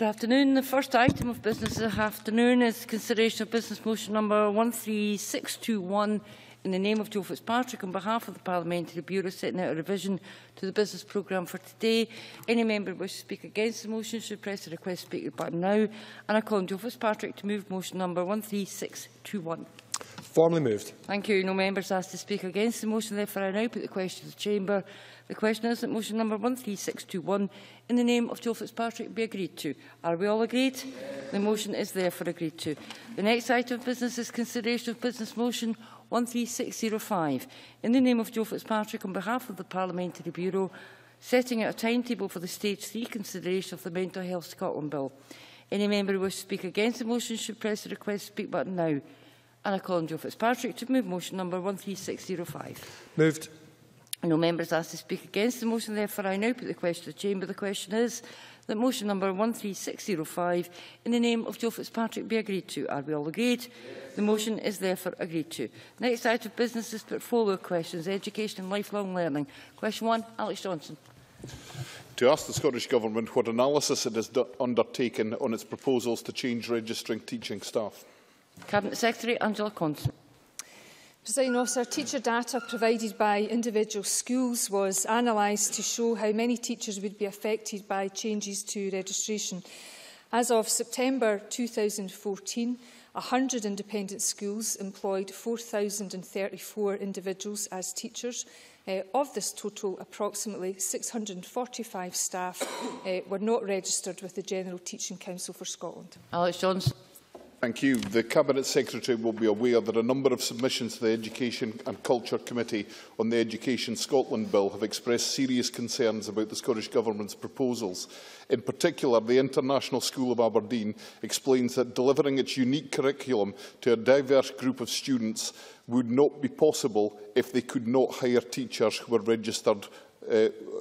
Good afternoon. The first item of business this afternoon is consideration of business motion number 13621 in the name of Joe Fitzpatrick on behalf of the Parliamentary Bureau setting out a revision to the business programme for today. Any member who wishes to speak against the motion should press the request speaker button now. And I call on Joe Fitzpatrick to move motion number 13621. Formally moved. Thank you. No members asked to speak against the motion. Therefore, I now put the question to the Chamber. The question is that motion number 13621 in the name of Joe Fitzpatrick be agreed to. Are we all agreed? Yes. The motion is therefore agreed to. The next item of business is consideration of business motion 13605 in the name of Joe Fitzpatrick on behalf of the Parliamentary Bureau setting out a timetable for the Stage 3 consideration of the Mental Health (Scotland) Bill. Any member who wishes to speak against the motion should press the request speak button now. And I call on Joe Fitzpatrick to move motion number 13605. Moved. No members asked to speak against the motion. Therefore, I now put the question to the Chamber. The question is that motion number 13605 in the name of Joe Fitzpatrick be agreed to. Are we all agreed? Yes. The motion is therefore agreed to. Next item of business is portfolio questions, education and lifelong learning. Question 1, Alex Johnstone. To ask the Scottish Government what analysis it has undertaken on its proposals to change registering teaching staff. Cabinet Secretary Angela Constance. Presiding Officer, teacher data provided by individual schools was analysed to show how many teachers would be affected by changes to registration. As of September 2014, 100 independent schools employed 4,034 individuals as teachers. Of this total, approximately 645 staff were not registered with the General Teaching Council for Scotland. Alex Johnstone. Thank you. The Cabinet Secretary will be aware that a number of submissions to the Education and Culture Committee on the Education Scotland Bill have expressed serious concerns about the Scottish Government's proposals. In particular, the International School of Aberdeen explains that delivering its unique curriculum to a diverse group of students would not be possible if they could not hire teachers who were registered who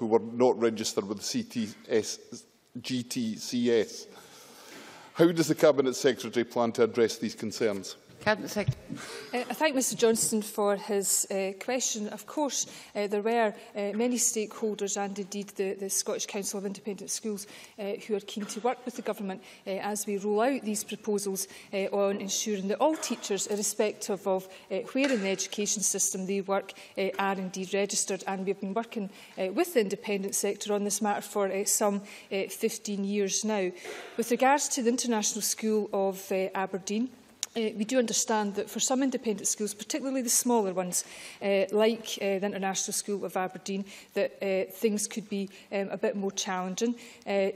were not registered with the GTCS. How does the Cabinet Secretary plan to address these concerns? Cabinet Secretary. I thank Mr Johnston for his question. Of course, there were many stakeholders and indeed the Scottish Council of Independent Schools who are keen to work with the Government as we roll out these proposals on ensuring that all teachers, irrespective of where in the education system they work, are indeed registered. And we have been working with the independent sector on this matter for some 15 years now. With regards to the International School of Aberdeen, we do understand that for some independent schools, particularly the smaller ones, like the International School of Aberdeen, that things could be a bit more challenging.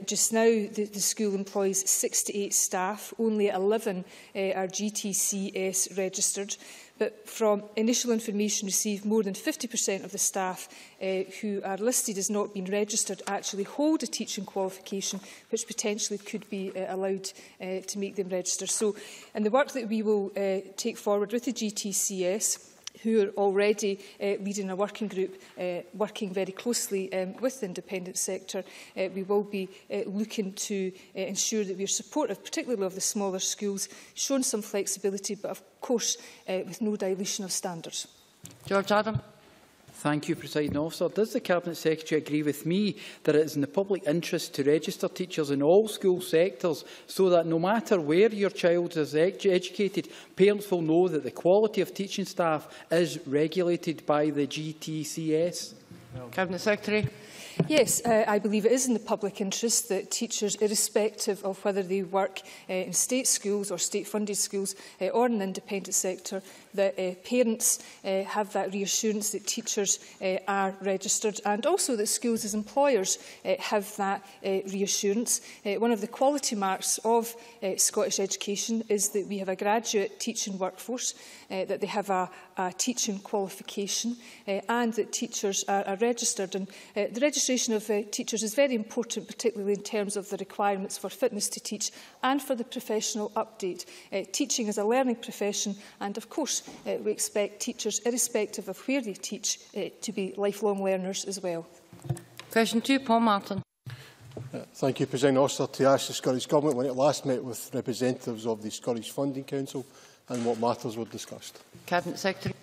Just now, the school employs 68 staff, only 11 are GTCS registered. But from initial information received, more than 50% of the staff who are listed as not being registered actually hold a teaching qualification, which potentially could be allowed to make them register. So, in the work that we will take forward with the GTCS, who are already leading a working group, working very closely with the independent sector. We will be looking to ensure that we are supportive, particularly of the smaller schools, showing some flexibility, but of course with no dilution of standards. George Adam. Thank you, Presiding Officer. Does the Cabinet Secretary agree with me that it is in the public interest to register teachers in all school sectors so that no matter where your child is educated, parents will know that the quality of teaching staff is regulated by the GTCS? No. Cabinet Secretary. Yes, I believe it is in the public interest that teachers, irrespective of whether they work in state schools or state-funded schools or in the independent sector, that parents have that reassurance that teachers are registered, and also that schools as employers have that reassurance. One of the quality marks of Scottish education is that we have a graduate teaching workforce, that they have a teaching qualification, and that teachers are registered. And, the registration of teachers is very important, particularly in terms of the requirements for fitness to teach and for the professional update. Teaching is a learning profession, and of course we expect teachers, irrespective of where they teach, to be lifelong learners as well. Question 2, Paul Martin. Thank you, President Officer. To ask the Scottish Government when it last met with representatives of the Scottish Funding Council and what matters were discussed. Cabinet Secretary.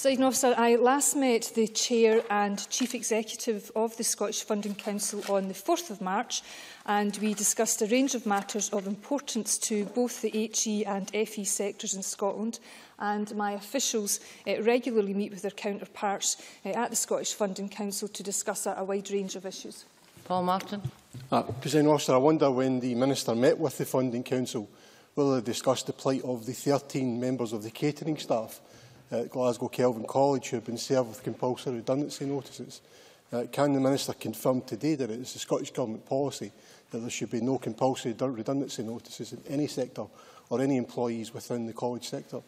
Presiding Officer, I last met the Chair and Chief Executive of the Scottish Funding Council on the 4th of March, and we discussed a range of matters of importance to both the HE and FE sectors in Scotland, and my officials regularly meet with their counterparts at the Scottish Funding Council to discuss a wide range of issues. Paul Martin. Presiding Officer, I wonder when the Minister met with the Funding Council whether they discussed the plight of the 13 members of the catering staff at Glasgow Kelvin College who have been served with compulsory redundancy notices. Can the Minister confirm today that it is the Scottish Government policy that there should be no compulsory redundancy notices in any sector or any employees within the college sector?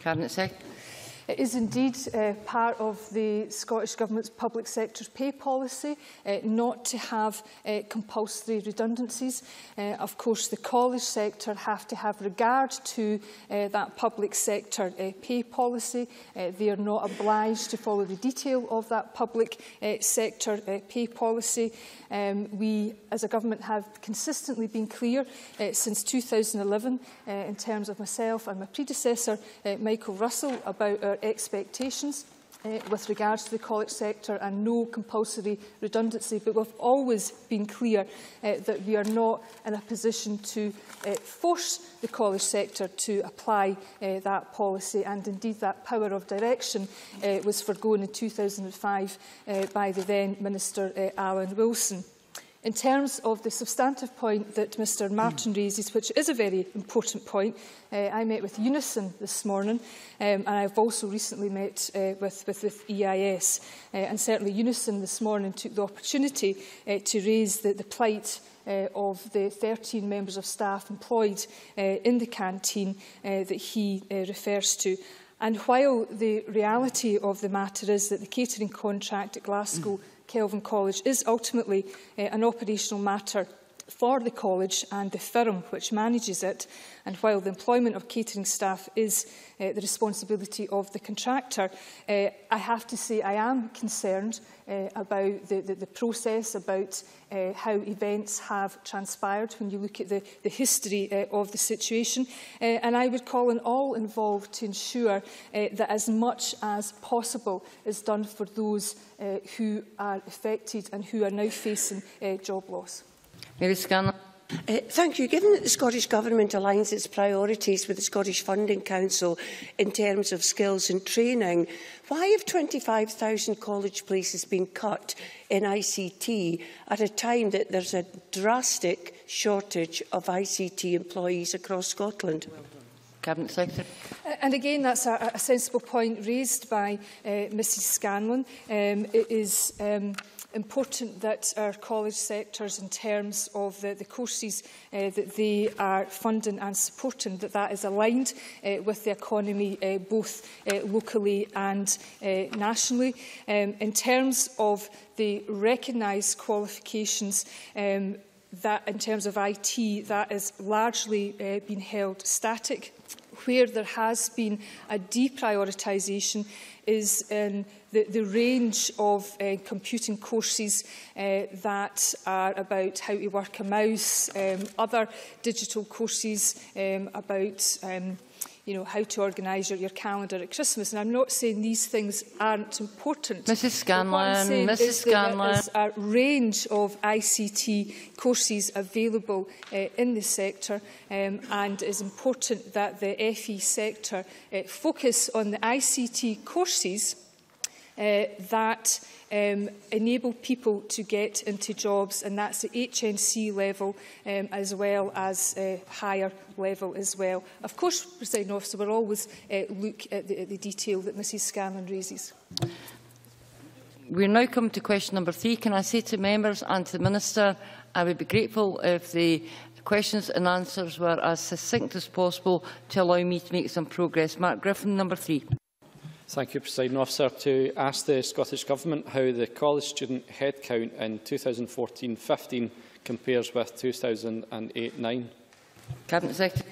Cabinet Secretary. It is indeed part of the Scottish Government's public sector pay policy not to have compulsory redundancies. Of course, the college sector have to have regard to that public sector pay policy. They are not obliged to follow the detail of that public sector pay policy. We, as a government, have consistently been clear since 2011 in terms of myself and my predecessor, Michael Russell, about our expectations with regard to the college sector and no compulsory redundancy, but we've always been clear that we are not in a position to force the college sector to apply that policy, and indeed that power of direction was forgone in 2005 by the then Minister Alan Wilson. In terms of the substantive point that Mr Martin raises, which is a very important point, I met with Unison this morning and I have also recently met with EIS. And certainly Unison this morning took the opportunity to raise the plight of the 13 members of staff employed in the canteen that he refers to. And while the reality of the matter is that the catering contract at Glasgow Kelvin College is ultimately an operational matter for the college and the firm which manages it, and while the employment of catering staff is the responsibility of the contractor, I have to say I am concerned about the process, about how events have transpired when you look at the history of the situation. And I would call on all involved to ensure that as much as possible is done for those who are affected and who are now facing job loss. Mrs. Scanlon. Thank you. Given that the Scottish Government aligns its priorities with the Scottish Funding Council in terms of skills and training, why have 25,000 college places been cut in ICT at a time that there's a drastic shortage of ICT employees across Scotland? Cabinet Secretary. And again, that's a sensible point raised by Mrs. Scanlon. It is important that our college sectors, in terms of the courses that they are funding and supporting, that that is aligned with the economy both locally and nationally. In terms of the recognised qualifications, that in terms of IT, that has largely been held static. Where there has been a deprioritisation is in the range of computing courses that are about how to work a mouse, other digital courses about how to organise your calendar at Christmas. And I'm not saying these things aren't important. Mrs Scanlon, Mrs Scanlon. There is a range of ICT courses available in the sector, and it is important that the FE sector focus on the ICT courses that enable people to get into jobs, and that's the HNC level as well as higher level as well. Of course, Presiding Officer, we'll always look at the detail that Mrs Scanlon raises. We're now coming to question number 3. Can I say to members and to the Minister, I would be grateful if the questions and answers were as succinct as possible to allow me to make some progress. Mark Griffin, number 3. Thank you, Presiding Officer. To ask the Scottish Government how the college student headcount in 2014-15 compares with 2008-09. Cabinet Secretary.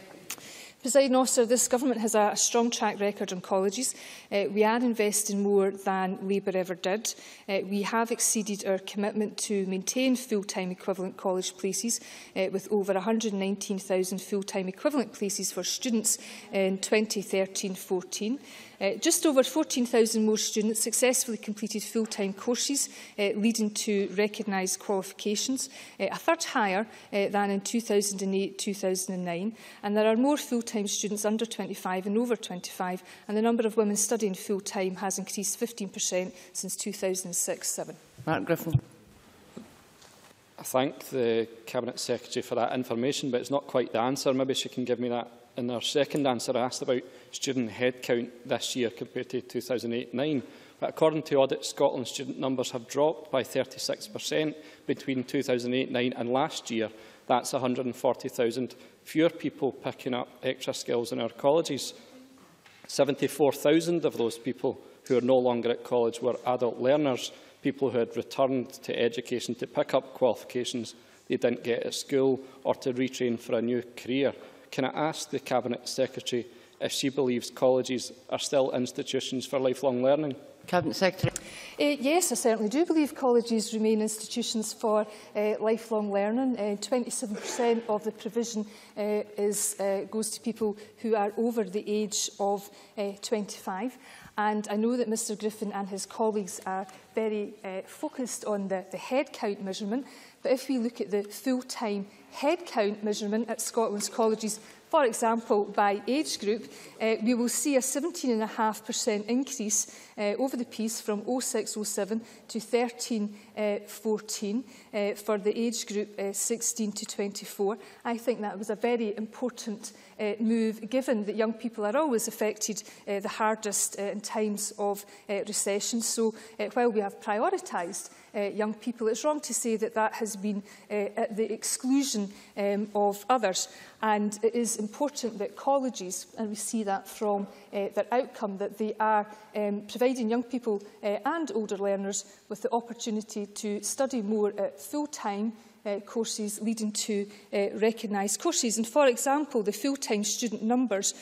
Presiding Officer, this Government has a strong track record on colleges. We are investing more than Labour ever did. We have exceeded our commitment to maintain full-time equivalent college places with over 119,000 full-time equivalent places for students in 2013-14. Just over 14,000 more students successfully completed full-time courses, leading to recognised qualifications, a third higher than in 2008-2009. And there are more full-time students under 25 and over 25, and the number of women studying full-time has increased 15% since 2006-07. Mark Griffin. I thank the Cabinet Secretary for that information, but it's not quite the answer. Maybe she can give me that in her second answer. I asked about student headcount this year compared to 2008-09. But according to Audit Scotland, student numbers have dropped by 36% between 2008-09 and last year. That's 140,000 fewer people picking up extra skills in our colleges. 74,000 of those people who are no longer at college were adult learners, people who had returned to education to pick up qualifications they didn't get at school or to retrain for a new career. Can I ask the Cabinet Secretary if she believes colleges are still institutions for lifelong learning? Cabinet Secretary. Yes, I certainly do believe colleges remain institutions for lifelong learning. 27% of the provision goes to people who are over the age of 25. And I know that Mr Griffin and his colleagues are very focused on the headcount measurement. But if we look at the full-time headcount measurement at Scotland's colleges, for example, by age group, we will see a 17.5% increase over the piece from 06-07 to 13-14 for the age group 16 to 24. I think that was a very important move, given that young people are always affected the hardest in times of recession. So while we have prioritised young people, it's wrong to say that that has been at the exclusion of others. And it is important that colleges, and we see that from their outcome, that they are providing young people and older learners with the opportunity to study more at full-time courses, leading to recognised courses. And for example, the full-time student numbers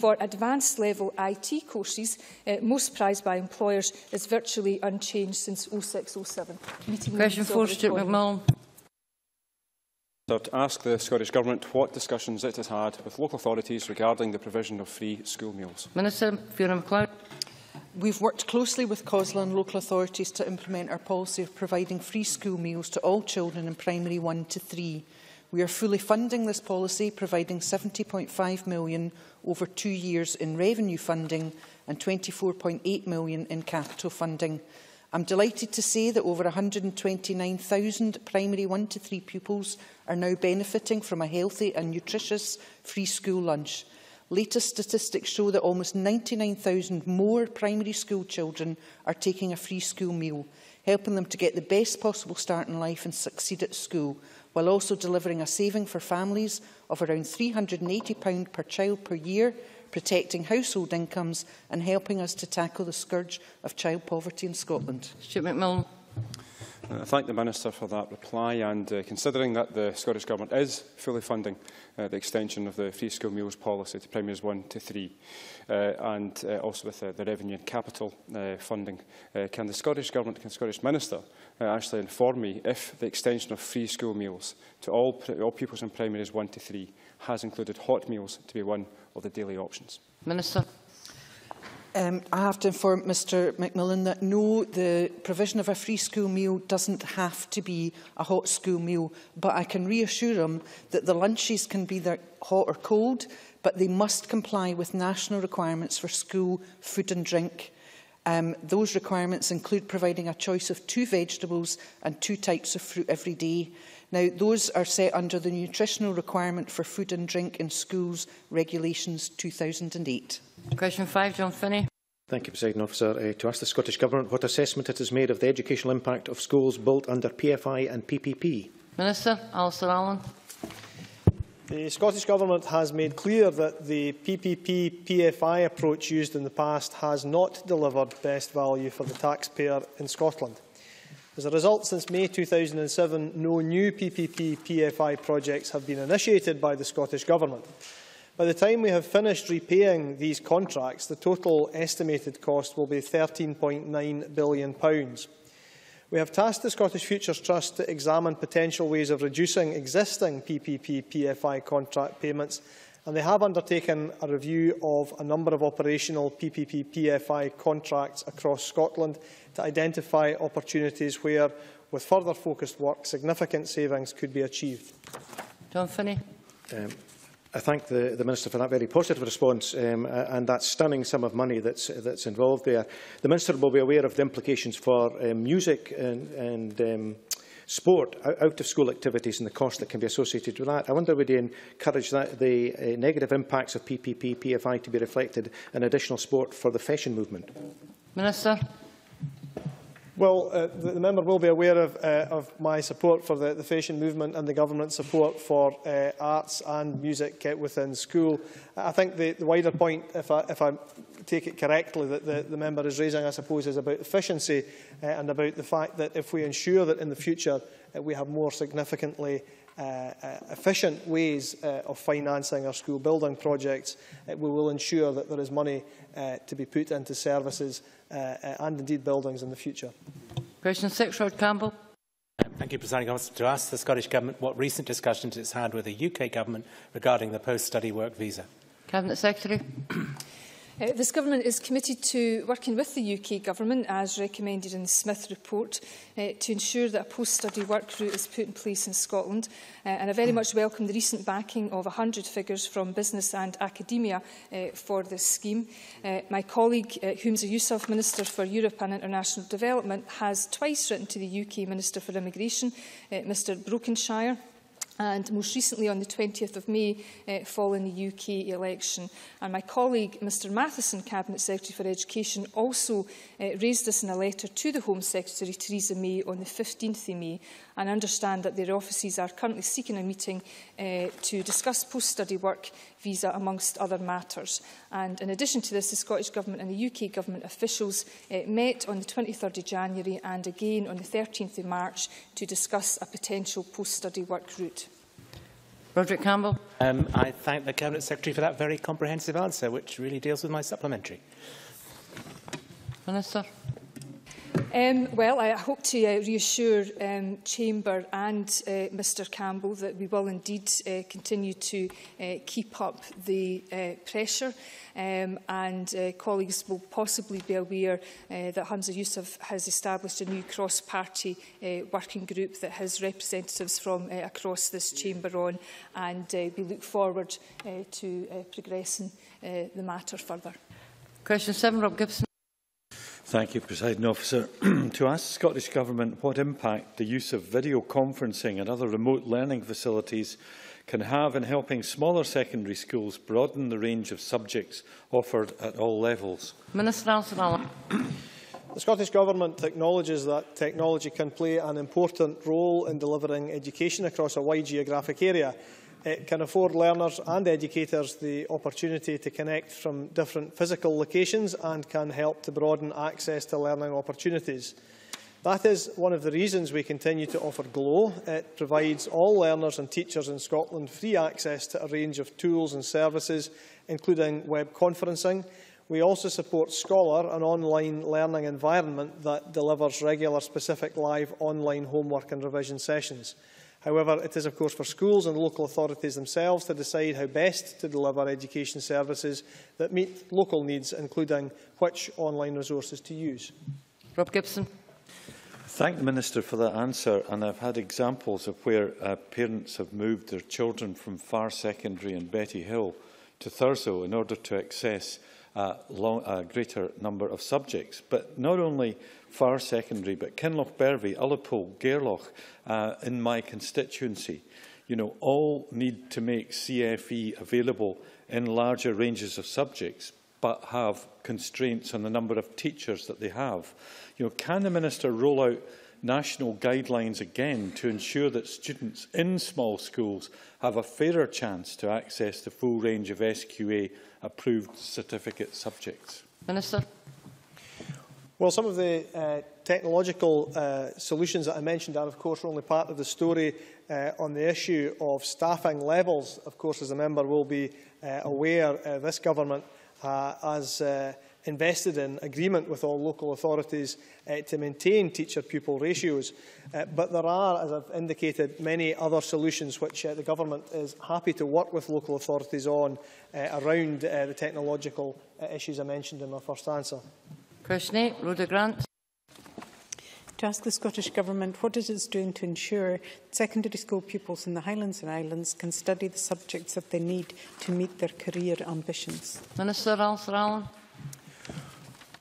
for advanced level IT courses, most prized by employers, is virtually unchanged since 06-07. Question 4, Stuart McMillan. To ask the Scottish Government what discussions it has had with local authorities regarding the provision of free school meals. Minister Fiona MacLeod. We've worked closely with COSLA and local authorities to implement our policy of providing free school meals to all children in primary 1 to 3. We are fully funding this policy, providing £70.5 million over 2 years in revenue funding and £24.8 million in capital funding. I'm delighted to say that over 129,000 primary 1 to 3 pupils are now benefiting from a healthy and nutritious free school lunch. Latest statistics show that almost 99,000 more primary school children are taking a free school meal, helping them to get the best possible start in life and succeed at school, while also delivering a saving for families of around £380 per child per year, protecting household incomes and helping us to tackle the scourge of child poverty in Scotland. Stuart McMillan. I thank the Minister for that reply, and considering that the Scottish Government is fully funding the extension of the free school meals policy to primaries 1 to 3 and also with the revenue and capital funding, can the Scottish Government, can the Scottish Minister actually inform me if the extension of free school meals to all pupils in primaries 1 to 3 has included hot meals to be one of the daily options? Minister. I have to inform Mr McMillan that no, the provision of a free school meal doesn't have to be a hot school meal, but I can reassure him that the lunches can be either hot or cold, but they must comply with national requirements for school food and drink. Those requirements include providing a choice of 2 vegetables and 2 types of fruit every day. Now, those are set under the nutritional requirement for food and drink in schools regulations 2008. Question 5, John Finnie. Thank you, President Officer. To ask the Scottish Government what assessment it has made of the educational impact of schools built under PFI and PPP. Minister Alasdair Allan. The Scottish Government has made clear that the PPP-PFI approach used in the past has not delivered best value for the taxpayer in Scotland. As a result, since May 2007, no new PPP-PFI projects have been initiated by the Scottish Government. By the time we have finished repaying these contracts, the total estimated cost will be £13.9 billion. We have tasked the Scottish Futures Trust to examine potential ways of reducing existing PPP-PFI contract payments and they have undertaken a review of a number of operational PPP-PFI contracts across Scotland to identify opportunities where, with further focused work, significant savings could be achieved. John Finnie. I thank the Minister for that very positive response and that stunning sum of money that's involved there. The Minister will be aware of the implications for music and sport, out-of-school activities and the cost that can be associated with that. I wonder would he encourage that the negative impacts of PPP, PFI to be reflected in additional sport for the fashion movement? Minister. Well, the member will be aware of my support for the fashion movement and the government's support for arts and music within school. I think the wider point, if I take it correctly, that the member is raising, I suppose, is about efficiency and about the fact that if we ensure that in the future we have more significantly efficient ways of financing our school building projects, we will ensure that there is money to be put into services and indeed buildings in the future. Question 6, Rod Campbell. Thank you, Presiding Officer. To ask the Scottish Government what recent discussions it's had with the UK Government regarding the post-study work visa. Cabinet Secretary. This Government is committed to working with the UK Government, as recommended in the Smith report, to ensure that a post-study work route is put in place in Scotland. And I very much welcome the recent backing of 100 figures from business and academia for this scheme. My colleague, Humza Yousaf, Minister for Europe and International Development, has twice written to the UK Minister for Immigration, Mr Brokenshire, and most recently on the 20th of May following the UK election. And my colleague, Mr Matheson, Cabinet Secretary for Education, also raised this in a letter to the Home Secretary, Theresa May, on the 15th of May. And I understand that their offices are currently seeking a meeting to discuss post-study work visa, amongst other matters. And in addition to this, the Scottish Government and the UK Government officials met on the 23rd of January and again on the 13th of March to discuss a potential post-study work route. Roderick Campbell. I thank the Cabinet Secretary for that very comprehensive answer, which really deals with my supplementary. Minister. Well, I hope to reassure Chamber and Mr Campbell that we will indeed continue to keep up the pressure. And colleagues will possibly be aware that Humza Yousaf has established a new cross-party working group that has representatives from across this chamber on, and we look forward to progressing the matter further. Question 7, Rob Gibson. Thank you, Presiding Officer. To ask the Scottish Government what impact the use of video conferencing and other remote learning facilities can have in helping smaller secondary schools broaden the range of subjects offered at all levels. Minister Alasdair Allan. The Scottish Government acknowledges that technology can play an important role in delivering education across a wide geographic area. It can afford learners and educators the opportunity to connect from different physical locations and can help to broaden access to learning opportunities. That is one of the reasons we continue to offer GLOW. It provides all learners and teachers in Scotland free access to a range of tools and services, including web conferencing. We also support Scholar, an online learning environment that delivers regular specific live online homework and revision sessions. However, it is of course for schools and local authorities themselves to decide how best to deliver education services that meet local needs, including which online resources to use. Rob Gibson. Thank the Minister for that answer, and I've had examples of where parents have moved their children from Far Secondary and Betty Hill to Thurso in order to access a greater number of subjects. But not only Far Secondary, but Kinloch Bervie, Ullapool, Gairloch in my constituency, all need to make CFE available in larger ranges of subjects, but have constraints on the number of teachers that they have. Can the Minister roll out national guidelines again to ensure that students in small schools have a fairer chance to access the full range of SQA-approved certificate subjects? Minister. Well, some of the technological solutions that I mentioned are, of course, only part of the story on the issue of staffing levels. Of course, as a member will be aware, this Government has invested in agreement with all local authorities to maintain teacher-pupil ratios. But there are, as I've indicated, many other solutions which the Government is happy to work with local authorities on around the technological issues I mentioned in my first answer. Question 8, Rhoda Grant. To ask the Scottish Government what it is doing to ensure that secondary school pupils in the Highlands and Islands can study the subjects that they need to meet their career ambitions. Minister Alasdair Allan.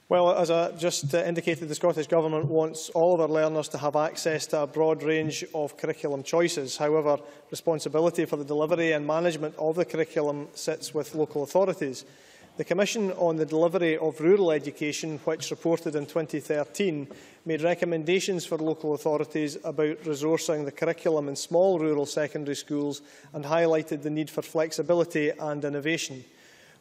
Well, as I just indicated, the Scottish Government wants all of our learners to have access to a broad range of curriculum choices. However, responsibility for the delivery and management of the curriculum sits with local authorities. The Commission on the Delivery of Rural Education, which reported in 2013, made recommendations for local authorities about resourcing the curriculum in small rural secondary schools and highlighted the need for flexibility and innovation.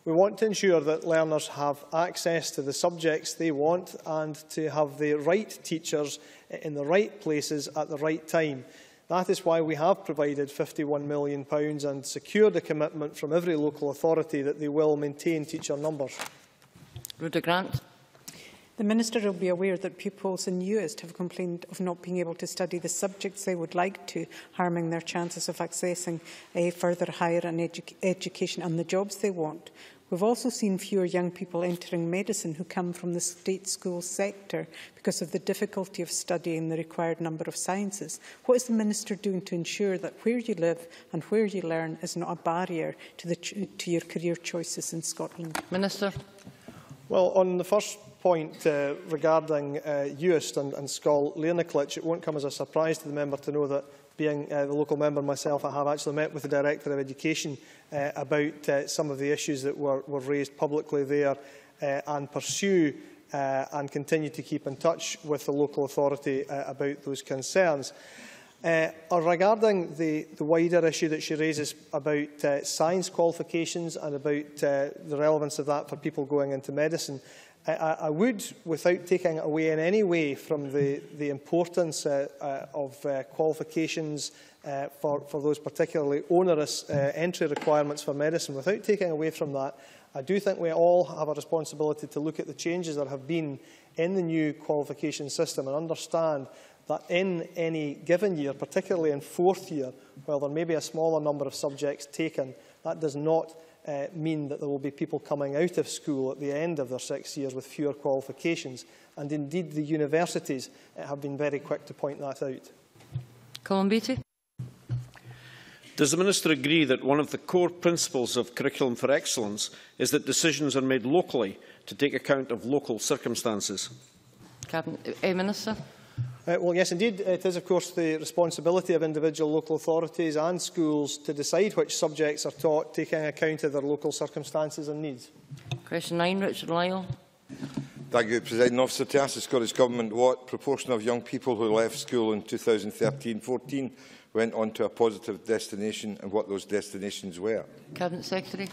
We want to ensure that learners have access to the subjects they want and to have the right teachers in the right places at the right time. That is why we have provided £51 million and secured a commitment from every local authority that they will maintain teacher numbers. Rhoda Grant. The Minister will be aware that pupils in Uist have complained of not being able to study the subjects they would like to, harming their chances of accessing a further higher education and the jobs they want. We've also seen fewer young people entering medicine who come from the state school sector because of the difficulty of studying the required number of sciences. What is the Minister doing to ensure that where you live and where you learn is not a barrier to your career choices in Scotland? Minister. Well, on the first point regarding Uist and Scoil Learniclitch, it won't come as a surprise to the member to know that, being the local member myself, I have actually met with the Director of Education about some of the issues that were raised publicly there and pursue and continue to keep in touch with the local authority about those concerns. Regarding the wider issue that she raises about science qualifications and about the relevance of that for people going into medicine, I would, without taking away in any way from the importance of qualifications for those particularly onerous entry requirements for medicine, without taking away from that, I do think we all have a responsibility to look at the changes that have been in the new qualification system and understand that in any given year, particularly in fourth year, while there may be a smaller number of subjects taken, that does not mean that there will be people coming out of school at the end of their 6 years with fewer qualifications. And indeed, the universities have been very quick to point that out. Colin Beattie. Does the Minister agree that one of the core principles of Curriculum for Excellence is that decisions are made locally to take account of local circumstances? Cabinet Minister. Well, yes, indeed. It is, of course, the responsibility of individual local authorities and schools to decide which subjects are taught, taking account of their local circumstances and needs. Question 9, Richard Lyle. Thank you, President Officer. To ask the Scottish Government what proportion of young people who left school in 2013-14 went on to a positive destination and what those destinations were. Cabinet Secretary.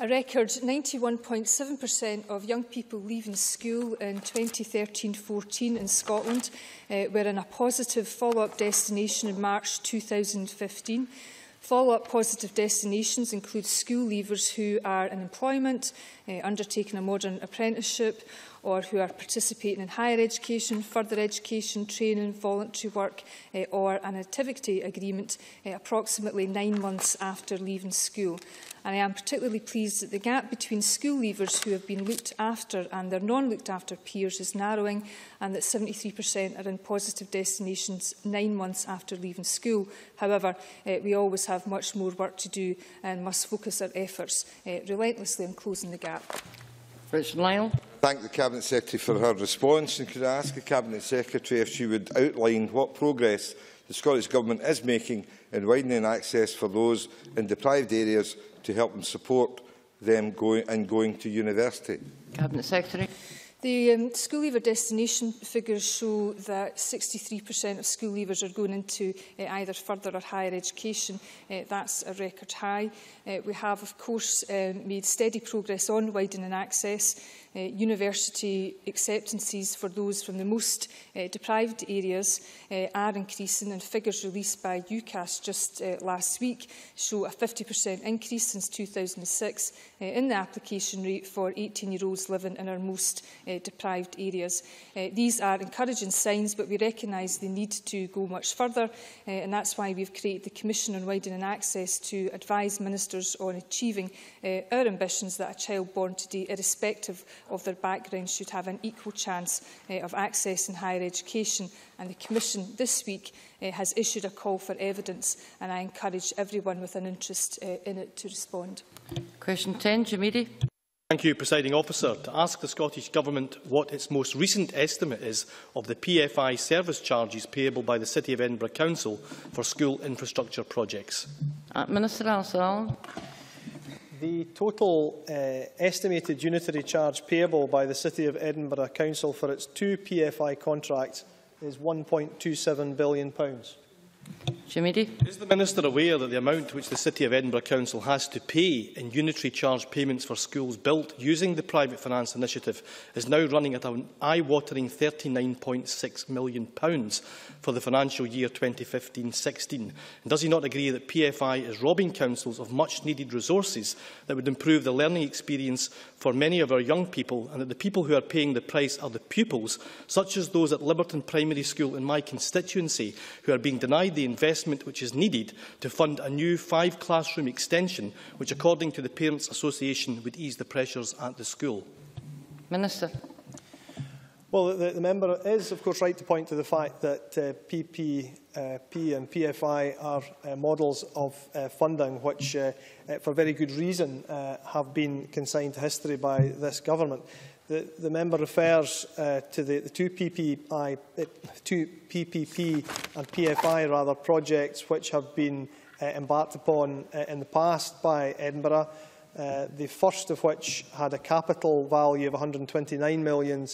A record 91.7% of young people leaving school in 2013-14 in Scotland were in a positive follow-up destination in March 2015. Follow-up positive destinations include school leavers who are in employment, undertaking a modern apprenticeship, or who are participating in higher education, further education, training, voluntary work, or an activity agreement approximately 9 months after leaving school. And I am particularly pleased that the gap between school leavers who have been looked after and their non-looked after peers is narrowing, and that 73% are in positive destinations 9 months after leaving school. However, we always have much more work to do and must focus our efforts relentlessly on closing the gap. Richard Lyle. Thank the Cabinet Secretary for her response, and could I ask the Cabinet Secretary if she would outline what progress the Scottish Government is making in widening access for those in deprived areas to help them support them going to university? Cabinet Secretary. The school leaver destination figures show that 63% of school leavers are going into either further or higher education. That's a record high. We have, of course, made steady progress on widening access. University acceptances for those from the most deprived areas are increasing, and figures released by UCAS just last week show a 50% increase since 2006 in the application rate for 18-year-olds living in our most deprived areas. These are encouraging signs, but we recognise the need to go much further, and that's why we've created the Commission on Widening Access to advise ministers on achieving our ambitions that a child born today, irrespective of their background, should have an equal chance of accessing higher education. And the Commission this week has issued a call for evidence, and I encourage everyone with an interest in it to respond. Question 10, Jamidi. Thank you, Presiding Officer. To ask the Scottish Government what its most recent estimate is of the PFI service charges payable by the City of Edinburgh Council for school infrastructure projects. Minister Alasdair Allan. The total estimated unitary charge payable by the City of Edinburgh Council for its two PFI contracts is £1.27 billion. Is the Minister aware that the amount which the City of Edinburgh Council has to pay in unitary charge payments for schools built using the Private Finance Initiative is now running at an eye-watering £39.6 million for the financial year 2015-16? Does he not agree that PFI is robbing councils of much-needed resources that would improve the learning experience for many of our young people, and that the people who are paying the price are the pupils, such as those at Liberton Primary School in my constituency, who are being denied the investment which is needed to fund a new 5-classroom extension, which, according to the Parents Association, would ease the pressures at the school? Minister. Well, the member is, of course, right to point to the fact that PPP and PFI are models of funding which, for very good reason, have been consigned to history by this government. The member refers to the two PPP and PFI rather projects which have been embarked upon in the past by Edinburgh, the first of which had a capital value of £129 million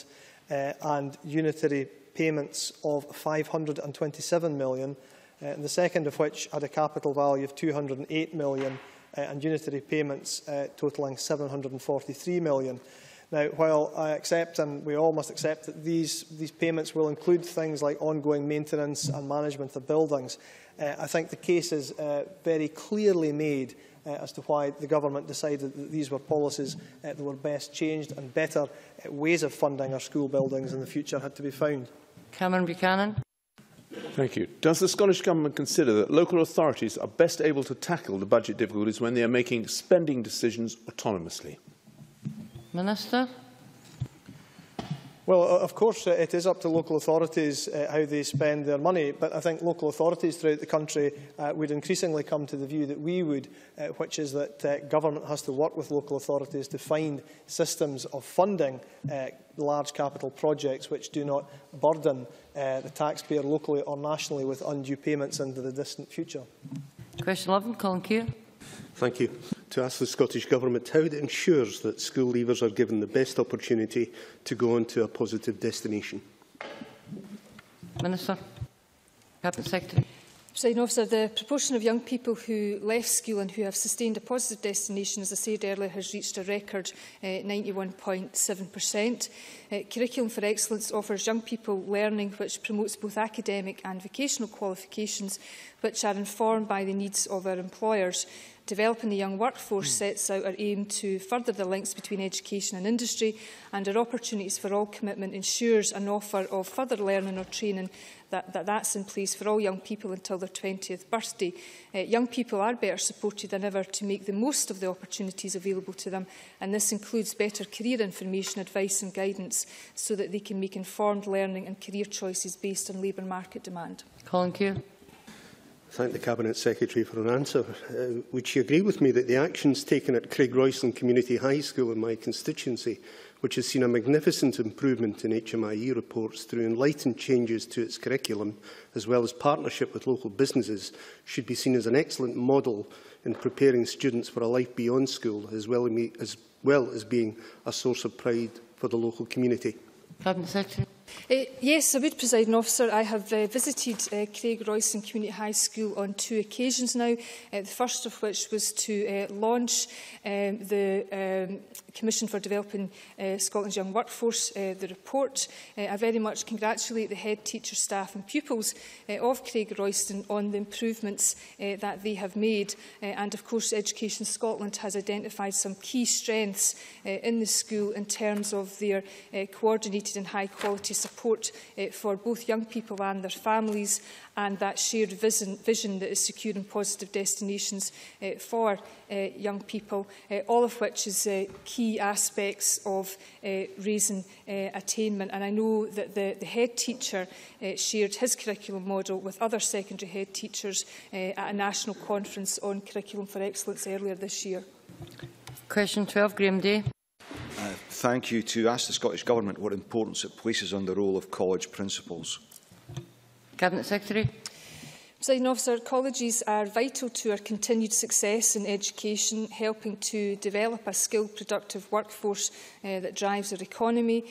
and unitary payments of £527 million, and the second of which had a capital value of £208 million and unitary payments totalling £743 million. Now, while I accept, and we all must accept, that these payments will include things like ongoing maintenance and management of buildings, I think the case is very clearly made as to why the government decided that these were policies that were best changed, and better ways of funding our school buildings in the future had to be found. Cameron Buchanan. Thank you. Does the Scottish Government consider that local authorities are best able to tackle the budget difficulties when they are making spending decisions autonomously? Minister. Well, of course, it is up to local authorities how they spend their money, but I think local authorities throughout the country would increasingly come to the view that we would, which is that government has to work with local authorities to find systems of funding large capital projects which do not burden the taxpayer locally or nationally with undue payments into the distant future. Question 11, Colin Keir. Thank you. To ask the Scottish Government how it ensures that school leavers are given the best opportunity to go on to a positive destination. Minister. Cabinet Secretary. Presiding Officer, the proportion of young people who left school and who have sustained a positive destination, as I said earlier, has reached a record 91.7%. Curriculum for Excellence offers young people learning which promotes both academic and vocational qualifications, which are informed by the needs of our employers. Developing the young workforce sets out our aim to further the links between education and industry, and our Opportunities for All commitment ensures an offer of further learning or training that's in place for all young people until their 20th birthday. Young people are better supported than ever to make the most of the opportunities available to them, and this includes better career information, advice and guidance, so that they can make informed learning and career choices based on labour market demand. Colin Keir. Thank the Cabinet Secretary for an answer. Would she agree with me that the actions taken at Craigroyston Community High School in my constituency, which has seen a magnificent improvement in HMIE reports through enlightened changes to its curriculum, as well as partnership with local businesses, should be seen as an excellent model in preparing students for a life beyond school, as well as being a source of pride for the local community. Cabinet Secretary. Yes, I would, Presiding Officer. I have visited Craigroyston Community High School on two occasions now, the first of which was to launch the Commission for Developing Scotland's Young Workforce, the report. I very much congratulate the head teacher, staff and pupils of Craigroyston on the improvements that they have made. And of course, Education Scotland has identified some key strengths in the school in terms of their coordinated and high quality support for both young people and their families, and that shared vision that is securing positive destinations for young people, all of which is key aspects of raising attainment. And I know that the head teacher shared his curriculum model with other secondary head teachers at a national conference on Curriculum for Excellence earlier this year. Question 12, Graham Day. Thank you. To ask the Scottish Government what importance it places on the role of college principals. Cabinet Secretary. Presiding Officer, colleges are vital to our continued success in education, helping to develop a skilled, productive workforce that drives our economy.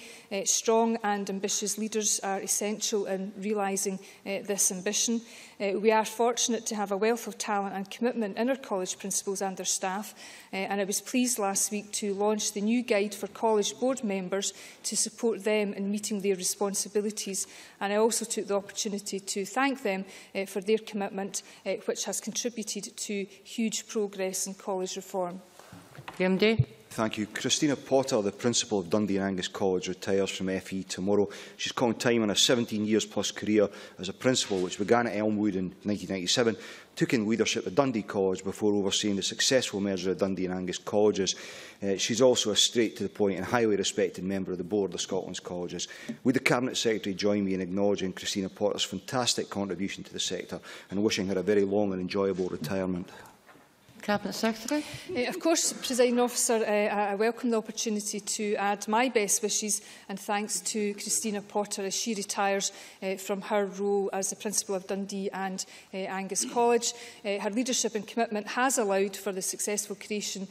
Strong and ambitious leaders are essential in realising this ambition. We are fortunate to have a wealth of talent and commitment in our college principals and their staff, and I was pleased last week to launch the new guide for college board members to support them in meeting their responsibilities. And I also took the opportunity to thank them for their commitment, which has contributed to huge progress in college reform. MD. Thank you. Christina Potter, the Principal of Dundee and Angus College, retires from FE tomorrow. She's calling time on her 17 years plus career as a principal, which began at Elmwood in 1997, took in leadership at Dundee College before overseeing the successful merger of Dundee and Angus Colleges. She's also a straight to the point and highly respected member of the Board of Scotland's Colleges. Would the Cabinet Secretary join me in acknowledging Christina Potter's fantastic contribution to the sector and wishing her a very long and enjoyable retirement? Cabinet Secretary. Of course, Presiding Officer, I welcome the opportunity to add my best wishes and thanks to Christina Potter as she retires from her role as the Principal of Dundee and Angus College. Her leadership and commitment has allowed for the successful creation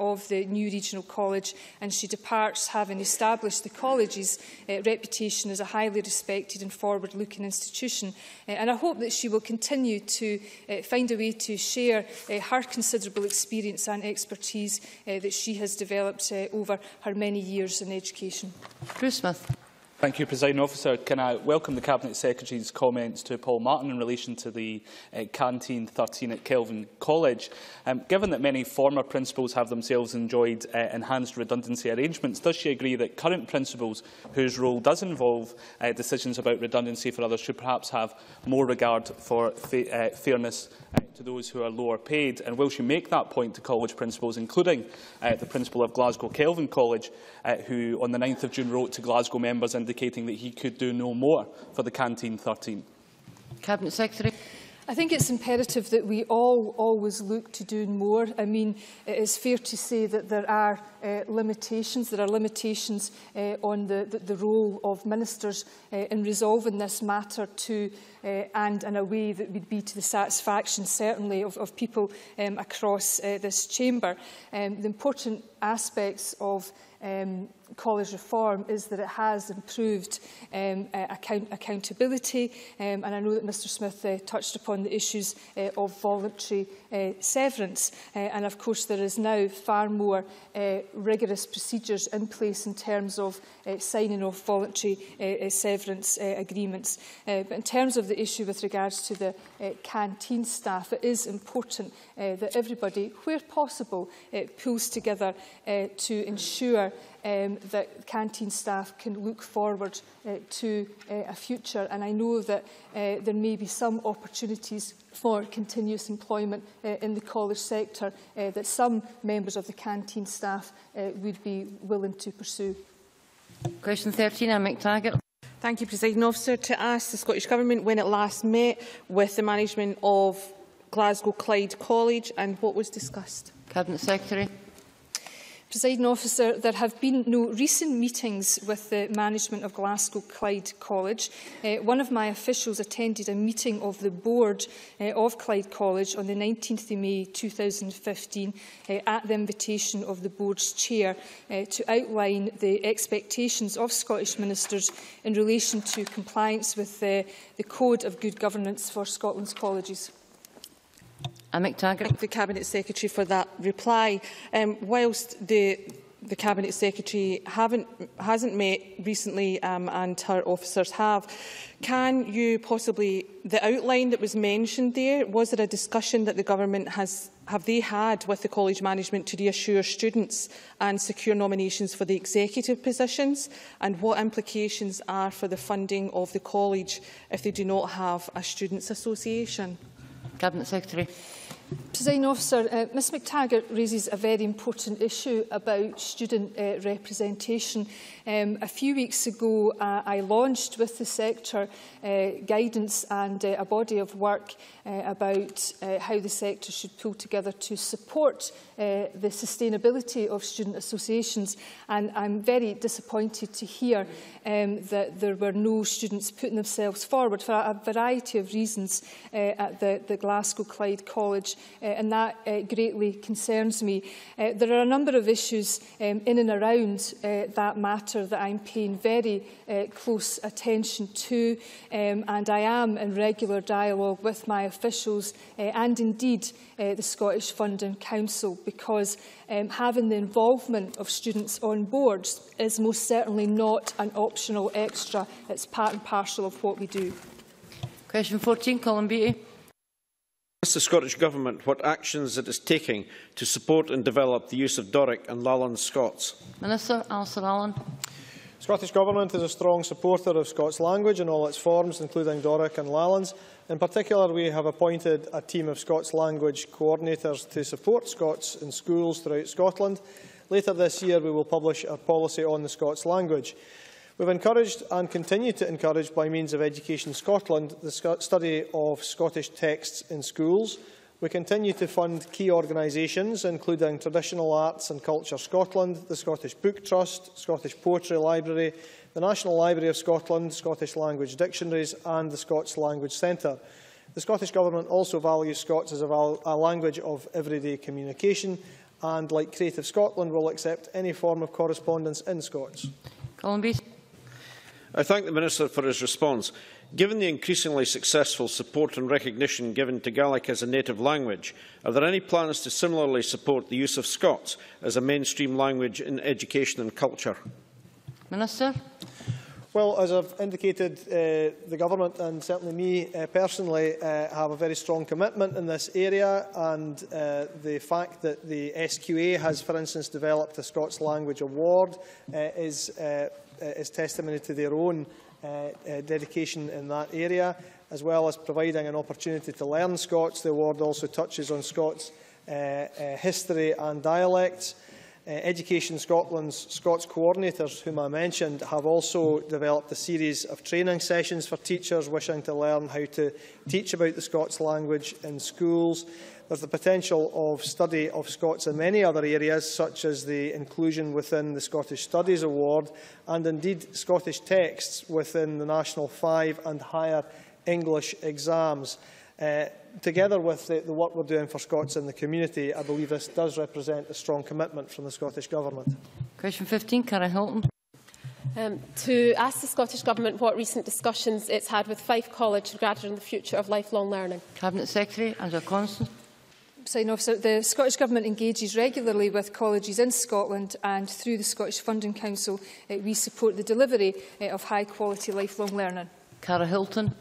of the new regional college, and she departs having established the college's reputation as a highly respected and forward-looking institution. And I hope that she will continue to find a way to share her considerable experience and expertise that she has developed over her many years in education. Bruce Smith. Thank you, Presiding Officer. Can I welcome the Cabinet Secretary's comments to Paul Martin in relation to the Canteen 13 at Kelvin College? Given that many former principals have themselves enjoyed enhanced redundancy arrangements, does she agree that current principals, whose role does involve decisions about redundancy for others, should perhaps have more regard for fairness to those who are lower paid? And will she make that point to college principals, including the Principal of Glasgow Kelvin College, who on the 9th of June wrote to Glasgow members and indicating that he could do no more for the Canteen 13. Cabinet Secretary. I think it's imperative that we all always look to doing more. I mean, it is fair to say that there are limitations. There are limitations on the role of ministers in resolving this matter to and in a way that would be to the satisfaction, certainly, of people across this chamber. The important aspects of college reform is that it has improved accountability, and I know that Mr Smith touched upon the issues of voluntary severance, and of course there is now far more rigorous procedures in place in terms of signing off voluntary severance agreements. But in terms of the issue with regards to the canteen staff, it is important that everybody, where possible, pulls together to ensure that canteen staff can look forward to a future. And I know that there may be some opportunities for continuous employment in the college sector that some members of the canteen staff would be willing to pursue. Question 13, Anne McTaggart. Thank you, Presiding Officer. To ask the Scottish Government when it last met with the management of Glasgow Clyde College and what was discussed. Cabinet Secretary. Presiding Officer, there have been no recent meetings with the management of Glasgow Clyde College. One of my officials attended a meeting of the board of Clyde College on the 19th of May 2015 at the invitation of the board's chair to outline the expectations of Scottish ministers in relation to compliance with the Code of Good Governance for Scotland's colleges. Thank the Cabinet Secretary for that reply. Whilst the Cabinet Secretary hasn't met recently and her officers have, can you possibly, the outline that was mentioned there, was there a discussion that the Government have they had with the college management to reassure students and secure nominations for the executive positions, and what implications are for the funding of the college if they do not have a students' association? Cabinet Secretary. Presiding Officer, Ms McTaggart raises a very important issue about student representation. A few weeks ago, I launched with the sector guidance and a body of work about how the sector should pull together to support the sustainability of student associations. And I'm very disappointed to hear that there were no students putting themselves forward for a variety of reasons at the Glasgow Clyde College. And that greatly concerns me. There are a number of issues in and around that matter that I'm paying very close attention to, and I am in regular dialogue with my officials and indeed the Scottish Funding Council, because having the involvement of students on boards is most certainly not an optional extra. It's part and parcel of what we do. Question 14, Colin Beattie. Ask the Scottish Government what actions it is taking to support and develop the use of Doric and Lowland Scots. Minister, Alasdair Allan. The Scottish Government is a strong supporter of Scots language in all its forms, including Doric and Lowlands. In particular, we have appointed a team of Scots language coordinators to support Scots in schools throughout Scotland. Later this year, we will publish our policy on the Scots language. We have encouraged and continue to encourage, by means of Education Scotland, the study of Scottish texts in schools. We continue to fund key organisations, including Traditional Arts and Culture Scotland, the Scottish Book Trust, Scottish Poetry Library, the National Library of Scotland, Scottish Language Dictionaries and the Scots Language Centre. The Scottish Government also values Scots as a language of everyday communication and, like Creative Scotland, will accept any form of correspondence in Scots. Colin Beattie. I thank the Minister for his response. Given the increasingly successful support and recognition given to Gaelic as a native language, are there any plans to similarly support the use of Scots as a mainstream language in education and culture? Minister. Well, as I've indicated, the Government and certainly me personally have a very strong commitment in this area, and the fact that the SQA has, for instance, developed a Scots Language Award is testimony to their own dedication in that area, as well as providing an opportunity to learn Scots. The award also touches on Scots history and dialects. Education Scotland's Scots coordinators, whom I mentioned, have also developed a series of training sessions for teachers wishing to learn how to teach about the Scots language in schools. There's the potential of study of Scots in many other areas, such as the inclusion within the Scottish Studies Award and indeed Scottish texts within the National 5 and Higher English exams. Together with the work we are doing for Scots in the community, I believe this does represent a strong commitment from the Scottish Government. Question 15, Cara Hilton. To ask the Scottish Government what recent discussions it's had with Fife College regarding the future of lifelong learning. Cabinet Secretary, Angela Constance. The Scottish Government engages regularly with colleges in Scotland, and through the Scottish Funding Council, we support the delivery of high-quality lifelong learning. Cara Hilton.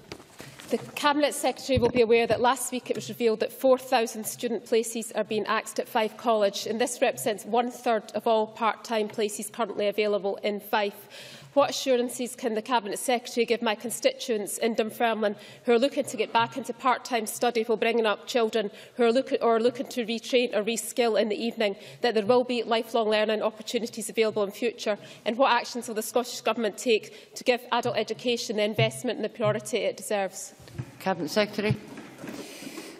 The Cabinet Secretary will be aware that last week it was revealed that 4,000 student places are being axed at Fife College, and this represents one-third of all part-time places currently available in Fife. What assurances can the Cabinet Secretary give my constituents in Dunfermline who are looking to get back into part-time study while bringing up children who are looking to retrain or reskill in the evening, that there will be lifelong learning opportunities available in future? And what actions will the Scottish Government take to give adult education the investment and the priority it deserves? Cabinet Secretary.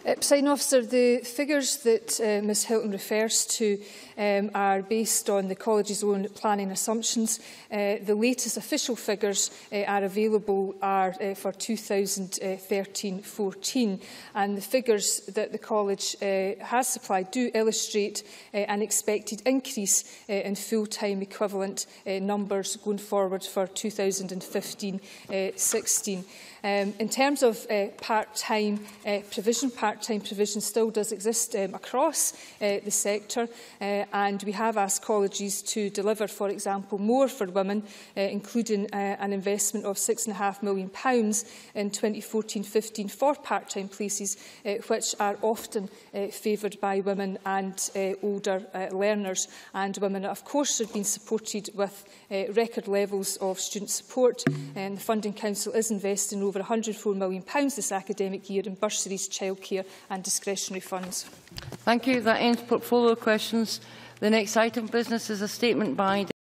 Presiding Officer, the figures that Ms Hilton refers to are based on the college's own planning assumptions. The latest official figures are available are for 2013-14, and the figures that the college has supplied do illustrate an expected increase in full-time equivalent numbers going forward for 2015-16. In terms of part-time provision, still does exist across the sector, and we have asked colleges to deliver, for example, more for women, including an investment of £6.5 million in 2014-15 for part-time places, which are often favoured by women and older learners, and women, of course, have been supported with record levels of student support. The Funding Council is investing over £104 million this academic year in bursaries, childcare and discretionary funds. Thank you. That ends portfolio questions. The next item of business is a statement by